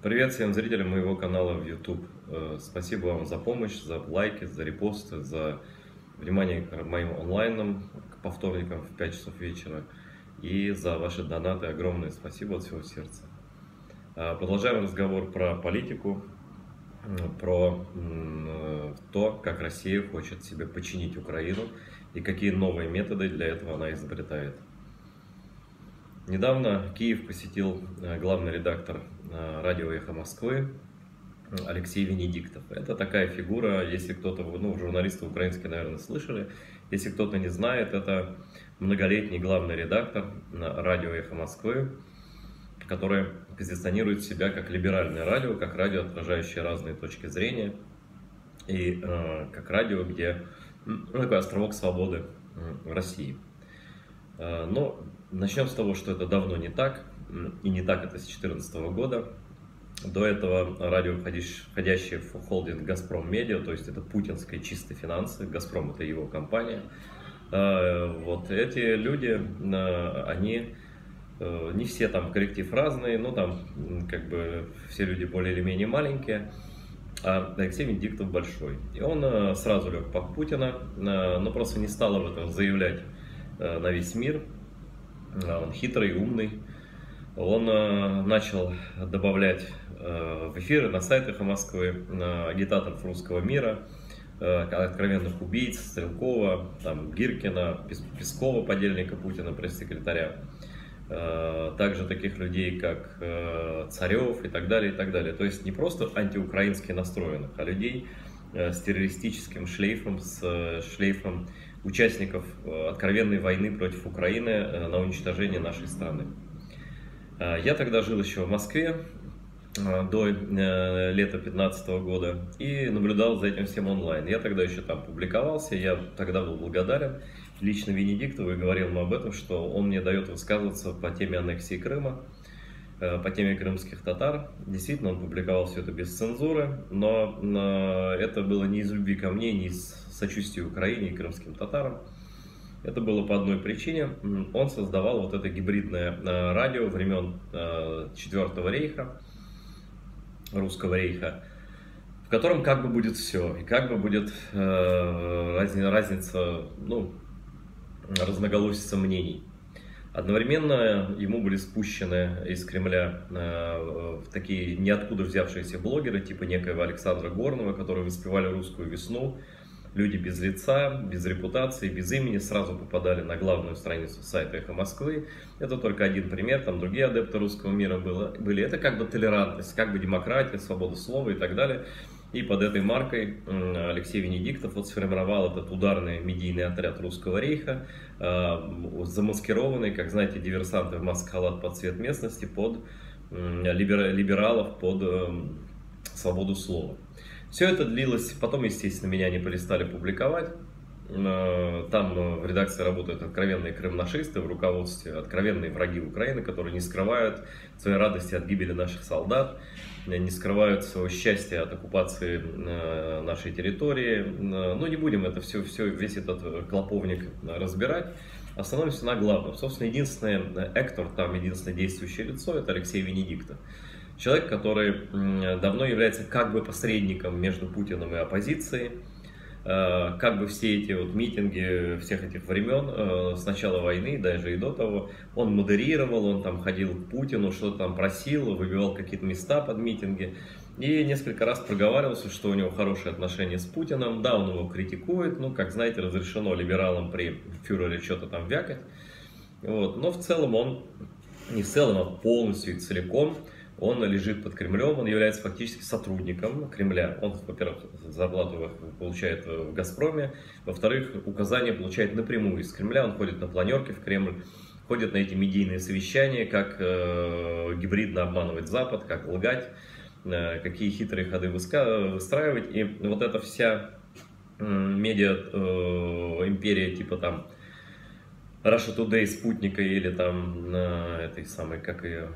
Привет всем зрителям моего канала в YouTube. Спасибо вам за помощь, за лайки, за репосты, за внимание к моим онлайнам по вторникам в 5 часов вечера и за ваши донаты. Огромное спасибо от всего сердца. Продолжаем разговор про политику, про то, как Россия хочет себе починить Украину и какие новые методы для этого она изобретает. Недавно Киев посетил главный редактор радио «Эхо Москвы» Алексей Венедиктов. Это такая фигура, если кто-то, журналисты украинские, наверное, слышали. Если кто-то не знает, это многолетний главный редактор радио «Эхо Москвы», который позиционирует себя как либеральное радио, как радио, отражающее разные точки зрения, и как радио, где такой островок свободы в России. Но начнем с того, что это давно не так, и не так это с 2014 года. До этого радио, входящее в холдинг «Газпром Медиа», то есть это путинские чистые финансы, «Газпром» — это его компания. Вот эти люди, они... Не все там, коллектив разный, но там как бы все люди более или менее маленькие, а Алексей Венедиктов большой. И он сразу лег под Путина, но просто не стал об этом заявлять на весь мир. Он хитрый, умный. Он начал добавлять в эфиры на сайтах Москвы агитаторов русского мира, откровенных убийц, Стрелкова, там, Гиркина, Пескова, подельника Путина, пресс-секретаря. Также таких людей, как Царёв и так далее, и так далее. То есть не просто антиукраински настроенных, а людей с террористическим шлейфом, с шлейфом участников откровенной войны против Украины на уничтожение нашей страны. Я тогда жил еще в Москве до лета 2015 года и наблюдал за этим всем онлайн. Я тогда еще там публиковался, я тогда был благодарен лично Венедиктову и говорил ему об этом, что он мне дает высказываться по теме аннексии Крыма, по теме крымских татар. Действительно, он публиковал все это без цензуры, но это было не из любви ко мне, не из сочувствия Украине и крымским татарам. Это было по одной причине. Он создавал вот это гибридное радио времен Четвертого рейха, Русского рейха, в котором как бы будет все, и как бы будет разница, разноголосица мнений. Одновременно ему были спущены из Кремля такие ниоткуда взявшиеся блогеры, типа некоего Александра Горного, которые воспевали русскую весну. Люди без лица, без репутации, без имени сразу попадали на главную страницу сайта «Эхо Москвы». Это только один пример, там другие адепты русского мира были. Это как бы толерантность, как бы демократия, свобода слова и так далее. И под этой маркой Алексей Венедиктов вот сформировал этот ударный медийный отряд Русского рейха, замаскированный, как знаете, диверсанты в маск-халат под цвет местности, под либералов, под свободу слова. Все это длилось, потом, естественно, меня не перестали публиковать. Там в редакции работают откровенные крымнашисты, в руководстве откровенные враги Украины, которые не скрывают своей радости от гибели наших солдат, не скрывают своего счастья от оккупации нашей территории. Но не будем это все, весь этот клоповник разбирать. Остановимся на главном. Собственно, единственный актор, там единственное действующее лицо — это Алексей Венедиктов. Человек, который давно является как бы посредником между Путиным и оппозицией, как бы все эти вот митинги всех этих времен, с начала войны, даже и до того, он модерировал, он там ходил к Путину, что-то там просил, выбивал какие-то места под митинги, и несколько раз проговаривался, что у него хорошие отношения с Путиным, да, он его критикует, как знаете, разрешено либералам при фюрере что-то там вякать, но в целом он, не в целом, а полностью и целиком, он лежит под Кремлем, он является фактически сотрудником Кремля. Он, во-первых, зарплату получает в «Газпроме», во-вторых, указания получает напрямую из Кремля, он ходит на планерки в Кремль, ходит на эти медийные совещания, как гибридно обманывать Запад, как лгать, какие хитрые ходы выстраивать. И вот эта вся медиа империя типа там Russia Today, спутника или там этой самой, как ее...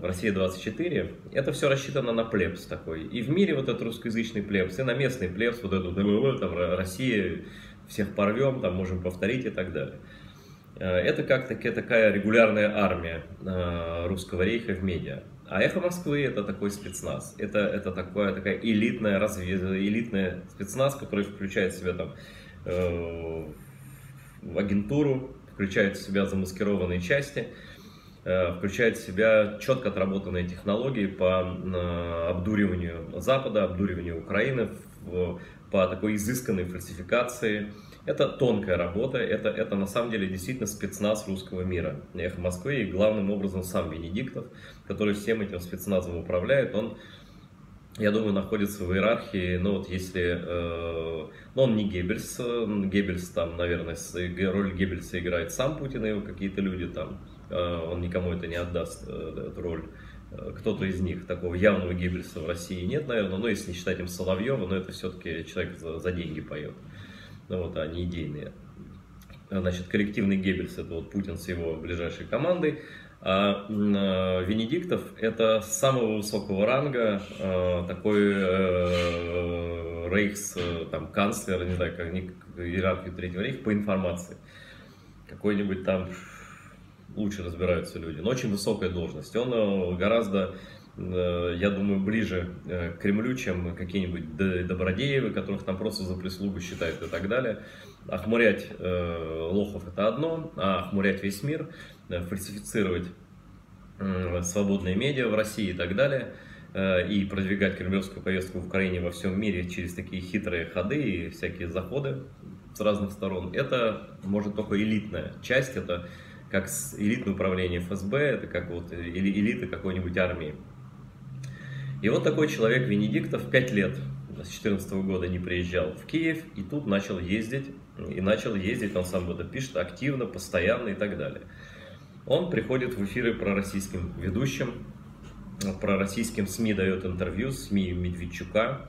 Россия-24, это все рассчитано на плебс такой. И в мире вот этот русскоязычный плебс, и на местный плебс, вот эту там, Россия, всех порвем, там можем повторить и так далее. Это как такая регулярная армия Русского рейха в медиа. А «Эхо Москвы» — это такой спецназ, это такая элитная разведка, элитная спецназ, который включает в себя там агентуру, включает в себя замаскированные части, включает в себя четко отработанные технологии по обдуриванию Запада, обдуриванию Украины, по такой изысканной фальсификации. Это тонкая работа, это на самом деле действительно спецназ русского мира. «Эхо Москвы» и главным образом сам Венедиктов, который всем этим спецназом управляет, он, я думаю, находится в иерархии, ну вот если, ну он не Геббельс, Геббельс там, наверное, роль Геббельса играет сам Путин и его какие-то люди там, он никому это не отдаст, эту роль. Кто-то из них, такого явного Геббельса в России нет, наверное, но если не считать им Соловьева, но это все-таки человек за деньги поет, ну вот, а не идейные. Значит, коллективный Геббельс — это вот Путин с его ближайшей командой, а Венедиктов — это самого высокого ранга, такой рейхс, там, канцлер, не знаю, как иерархию Третьего рейха по информации, какой-нибудь там... Лучше разбираются люди, но очень высокая должность. Он гораздо, я думаю, ближе к Кремлю, чем какие-нибудь Добродеевы, которых там просто за прислугу считают и так далее. Охмурять лохов — это одно, а охмурять весь мир, фальсифицировать свободные медиа в России и так далее, и продвигать кремлевскую повестку в Украине во всем мире через такие хитрые ходы и всякие заходы с разных сторон. Это, может, только элитная часть, это как элитное управление ФСБ, это как вот элита какой-нибудь армии. И вот такой человек Венедиктов 5 лет с 2014 года не приезжал в Киев, и тут начал ездить, он сам это пишет, активно, постоянно и так далее. Он приходит в эфиры пророссийским ведущим, пророссийским СМИ дает интервью, СМИ Медведчука,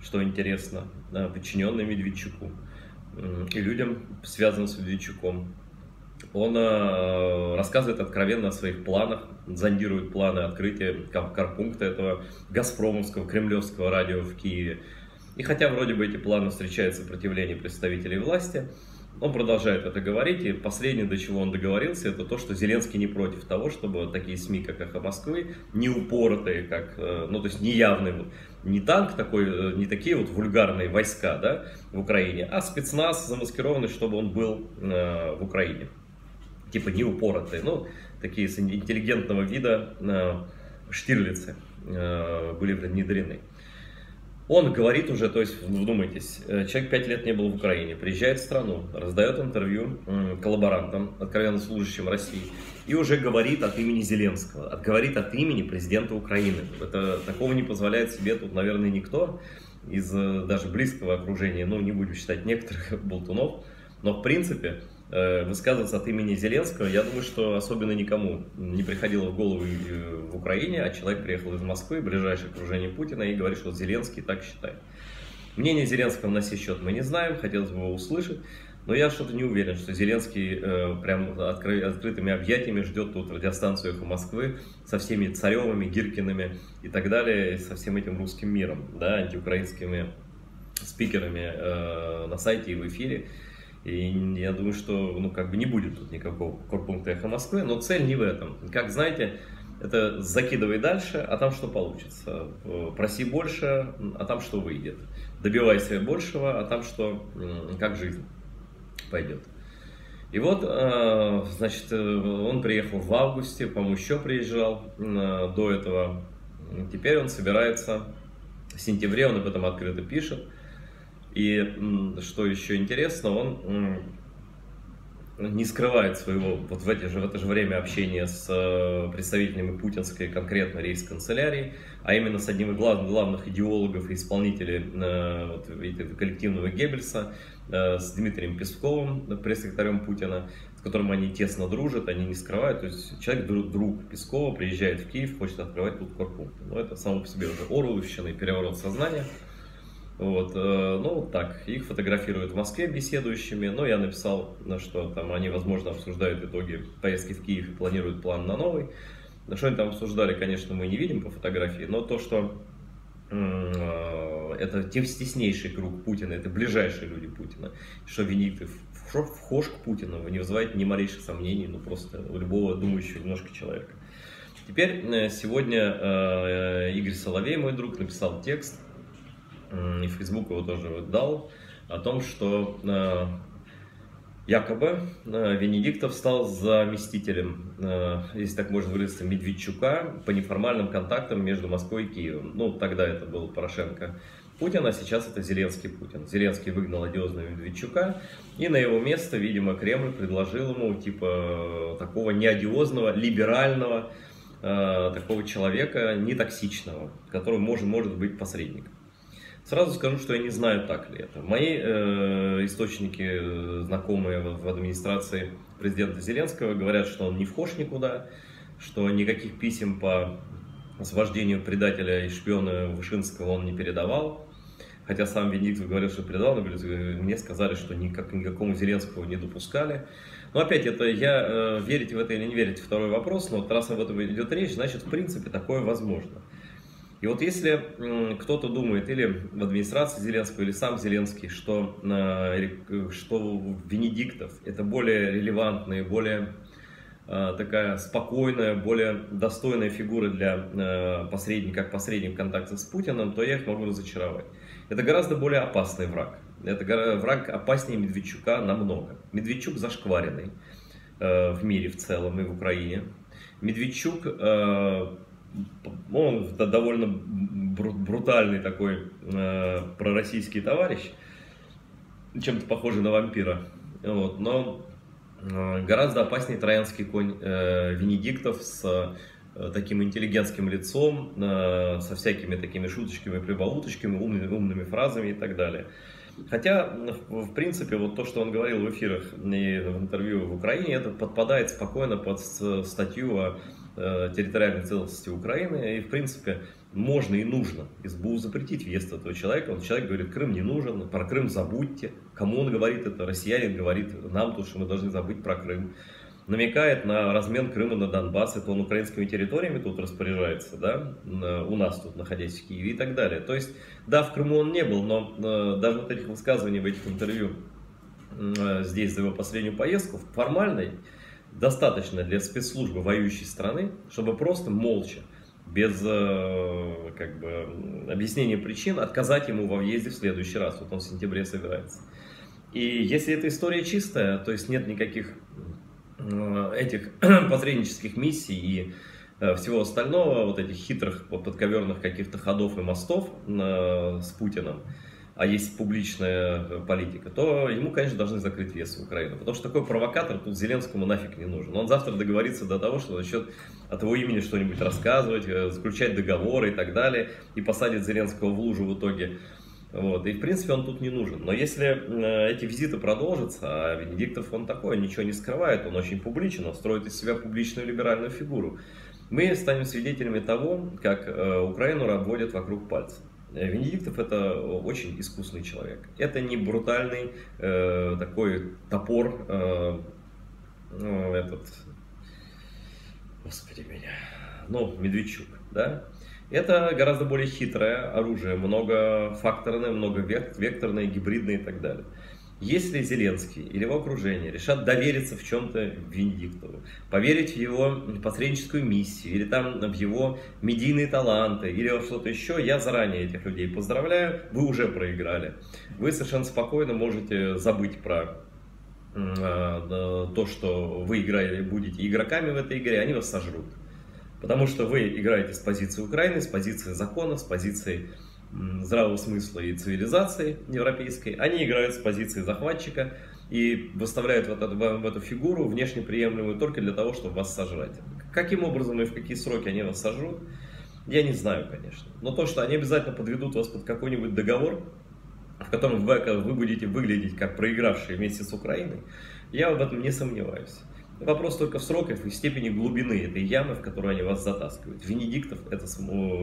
что интересно, подчиненные Медведчуку и людям, связанным с Медведчуком. Он рассказывает откровенно о своих планах, зондирует планы открытия карпункта этого газпромовского, кремлевского радио в Киеве. И хотя вроде бы эти планы встречают сопротивление представителей власти, он продолжает это говорить. И последнее, до чего он договорился, это то, что Зеленский не против того, чтобы такие СМИ, как «Эхо Москвы», не упоротые, как, ну то есть не явные, не танк такой, не такие вот вульгарные войска, да, в Украине, а спецназ замаскированный, чтобы он был в Украине. Типа не упоротые, ну, такие с интеллигентного вида штирлицы были внедрены. Он говорит уже, то есть, вдумайтесь, человек 5 лет не был в Украине, приезжает в страну, раздает интервью коллаборантам, откровенно служащим России, и уже говорит от имени Зеленского, говорит от имени президента Украины. Это, такого не позволяет себе тут, наверное, никто из даже близкого окружения, ну, не будем считать некоторых болтунов, но, в принципе, высказываться от имени Зеленского, я думаю, что особенно никому не приходило в голову в Украине, а человек приехал из Москвы, ближайшее окружение Путина, и говорит, что Зеленский так считает. Мнение Зеленского на сей счет мы не знаем, хотелось бы его услышать, но я что-то не уверен, что Зеленский прям открытыми объятиями ждет тут радиостанцию «Эхо Москвы» со всеми Царёвыми, Гиркинами и так далее, со всем этим русским миром, да, антиукраинскими спикерами на сайте и в эфире. И я думаю, что ну, как бы не будет тут никакого корпункта «Эхо Москвы», но цель не в этом. Как знаете, это закидывай дальше, а там что получится. Проси больше, а там что выйдет. Добивайся большего, а там что, как жизнь пойдет. И вот, значит, он приехал в августе, по-моему, еще приезжал до этого. Теперь он собирается в сентябре, он об этом открыто пишет. И что еще интересно, он не скрывает своего, вот в это же время общения с представителями путинской, конкретно рейс-канцелярии, а именно с одним из главных идеологов и исполнителей вот, коллективного Геббельса, с Дмитрием Песковым, пресс-секретарем Путина, с которым они тесно дружат, они не скрывают. То есть человек, друг Пескова, приезжает в Киев, хочет открывать тут корпункт. Но это само по себе уже орловщина и переворот сознания. Вот, ну так, их фотографируют в Москве беседующими, но я написал, что там они, возможно, обсуждают итоги поездки в Киев и планируют план на новый. Что они там обсуждали, конечно, мы не видим по фотографии, но то, что это теснейший круг Путина, это ближайшие люди Путина, что Венедиктов вхож к Путину, не вызывает ни малейших сомнений, ну просто у любого думающего немножко человека. Теперь сегодня Игорь Соловей, мой друг, написал текст, и Facebook его тоже дал, о том, что якобы Венедиктов стал заместителем, если так можно выразиться, Медведчука по неформальным контактам между Москвой и Киевом. Ну, тогда это был Порошенко Путин, а сейчас это Зеленский Путин. Зеленский выгнал одиозного Медведчука, и на его место, видимо, Кремль предложил ему типа такого неодиозного, либерального, такого человека, нетоксичного, который может быть посредником. Сразу скажу, что я не знаю, так ли это. Мои источники, знакомые в администрации президента Зеленского, говорят, что он не вхож никуда, что никаких писем по освобождению предателя и шпиона Вышинского он не передавал. Хотя сам Венедиктов говорил, что передал, но мне сказали, что никакому Зеленского не допускали. Но опять, это я верить в это или не верить, второй вопрос, но вот раз об этом идет речь, значит, в принципе, такое возможно. И вот если кто-то думает, или в администрации Зеленского, или сам Зеленский, что Венедиктов это более релевантная, более такая спокойная, более достойная фигура для посредника, как посредник в контакте с Путиным, то я их могу разочаровать. Это гораздо более опасный враг. Это враг опаснее Медведчука намного. Медведчук зашкваренный в мире в целом и в Украине. Медведчук... Он довольно брутальный такой пророссийский товарищ, чем-то похожий на вампира, вот. Но гораздо опаснее троянский конь Венедиктов с таким интеллигентским лицом, со всякими такими шуточками, прибауточками, умными фразами и так далее. Хотя, в принципе, вот то, что он говорил в эфирах и в интервью в Украине, это подпадает спокойно под статью о территориальной целостности Украины. И, в принципе, можно и нужно СБУ запретить въезд этого человека. Он человек говорит, Крым не нужен, про Крым забудьте. Кому он говорит это? Россиянин говорит нам, то, что мы должны забыть про Крым. Намекает на размен Крыма на Донбасс, это он украинскими территориями тут распоряжается, да, у нас тут, находясь в Киеве и так далее. То есть, да, в Крыму он не был, но даже вот этих высказываний в этих интервью здесь за его последнюю поездку, формальной, достаточно для спецслужбы воюющей страны, чтобы просто молча, без как бы объяснения причин, отказать ему во въезде в следующий раз, вот он в сентябре собирается. И если эта история чистая, то есть нет никаких... этих посреднических миссий и всего остального, вот этих хитрых подковерных каких-то ходов и мостов с Путиным, а есть публичная политика, то ему, конечно, должны закрыть въезд в Украину. Потому что такой провокатор тут Зеленскому нафиг не нужен. Он завтра договорится до того, что насчет от его имени что-нибудь рассказывать, заключать договоры и так далее, и посадит Зеленского в лужу в итоге. Вот. И в принципе он тут не нужен. Но если эти визиты продолжатся, а Венедиктов он такой, он ничего не скрывает, он очень публичен, он строит из себя публичную либеральную фигуру, мы станем свидетелями того, как Украину обводят вокруг пальца. Венедиктов это очень искусный человек. Это не брутальный такой топор, господи меня, Медведчук, да? Это гораздо более хитрое оружие, многофакторное, многовекторное, гибридное и так далее. Если Зеленский или его окружение решат довериться в чем-то Венедиктову, поверить в его посредническую миссию, или там в его медийные таланты, или во что-то еще, я заранее этих людей поздравляю, вы уже проиграли. Вы совершенно спокойно можете забыть про то, что вы играли, будете игроками в этой игре, они вас сожрут. Потому что вы играете с позиции Украины, с позиции закона, с позиции здравого смысла и цивилизации европейской. Они играют с позиции захватчика и выставляют вот эту фигуру внешне приемлемую только для того, чтобы вас сожрать. Каким образом и в какие сроки они вас сожрут, я не знаю, конечно. Но то, что они обязательно подведут вас под какой-нибудь договор, в котором вы будете выглядеть как проигравшие вместе с Украиной, я об этом не сомневаюсь. Вопрос только в сроках и в степени глубины этой ямы, в которую они вас затаскивают. Венедиктов, это,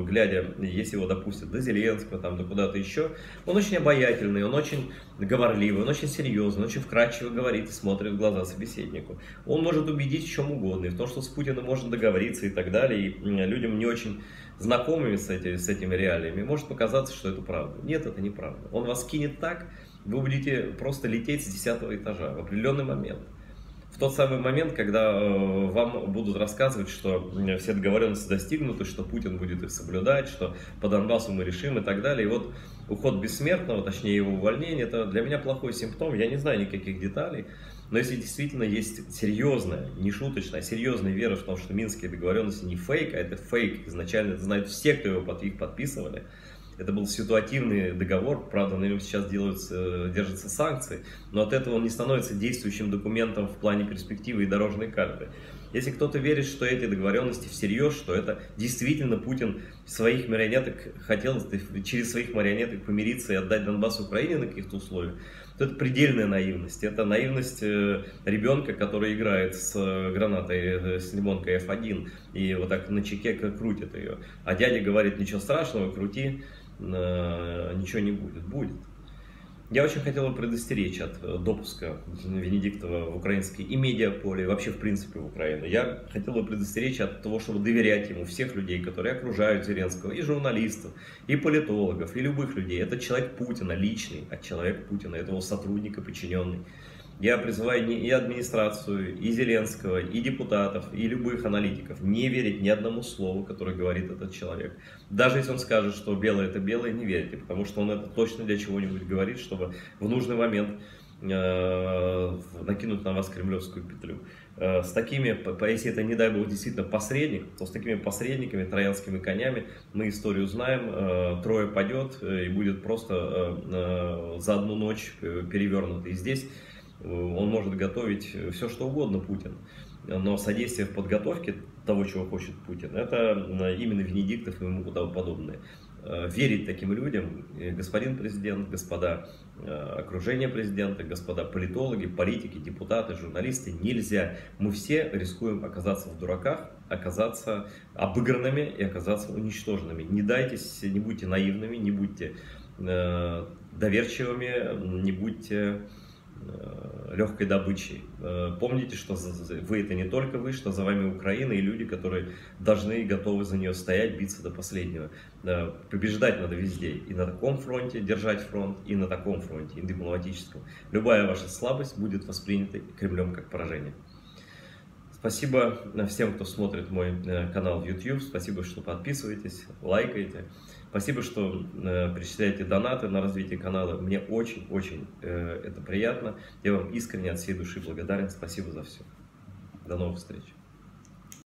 глядя, если его допустят до Зеленского, там, до куда-то еще, он очень обаятельный, он очень говорливый, он очень серьезный, очень вкрадчиво говорит и смотрит в глаза собеседнику. Он может убедить в чем угодно, и в том, что с Путиным можно договориться и так далее, и людям не очень знакомыми с этими реалиями может показаться, что это правда. Нет, это не правда. Он вас кинет так, вы будете просто лететь с 10-го этажа в определенный момент. В в тот самый момент, когда вам будут рассказывать, что все договоренности достигнуты, что Путин будет их соблюдать, что по Донбассу мы решим и так далее. И вот уход Бессмертного, точнее его увольнение, это для меня плохой симптом, я не знаю никаких деталей. Но если действительно есть серьезная, не шуточная, а серьезная вера в том, что минские договоренности не фейк, а это фейк, изначально это знают все, кто его их подписывали. Это был ситуативный договор, правда, на нем сейчас держатся санкции, но от этого он не становится действующим документом в плане перспективы и дорожной карты. Если кто-то верит, что эти договоренности всерьез, что это действительно Путин своих марионеток хотел через своих марионеток помириться и отдать Донбасс Украине на каких-то условиях, то это предельная наивность. Это наивность ребенка, который играет с гранатой, с лимонкой F1 и вот так на чеке крутит ее. А дядя говорит, ничего страшного, крути. Ничего не будет. Будет. Я очень хотел бы предостеречь от допуска Венедиктова в украинской и медиаполе, и вообще в принципе в Украине. Я хотел бы предостеречь от того, чтобы доверять ему всех людей, которые окружают Зеленского, и журналистов, и политологов, и любых людей. Это человек Путина, личный, а человек Путина, это его сотрудник и подчиненный. Я призываю и администрацию, и Зеленского, и депутатов, и любых аналитиков не верить ни одному слову, которое говорит этот человек. Даже если он скажет, что белое это белое, не верьте, потому что он это точно для чего-нибудь говорит, чтобы в нужный момент накинуть на вас кремлевскую петлю. С такими, если это, не дай бог, действительно посредник, то с такими посредниками, троянскими конями, мы историю знаем, трое падет и будет просто за одну ночь перевернуто. И здесь он может готовить все, что угодно Путин, но содействие в подготовке того, чего хочет Путин, это именно Венедиктов и ему тому подобное. Верить таким людям, господин президент, господа окружение президента, господа политологи, политики, депутаты, журналисты, нельзя. Мы все рискуем оказаться в дураках, оказаться обыгранными и оказаться уничтоженными. Не дайтесь, не будьте наивными, не будьте доверчивыми, не будьте легкой добычей. Помните, что вы это не только вы, что за вами Украина и люди, которые должны и готовы за нее стоять, биться до последнего. Побеждать надо везде. И на таком фронте, держать фронт, и на таком фронте, и дипломатическом. Любая ваша слабость будет воспринята Кремлем как поражение. Спасибо всем, кто смотрит мой канал в YouTube. Спасибо, что подписываетесь, лайкаете. Спасибо, что перечисляете донаты на развитие канала. Мне очень-очень это приятно. Я вам искренне от всей души благодарен. Спасибо за все. До новых встреч.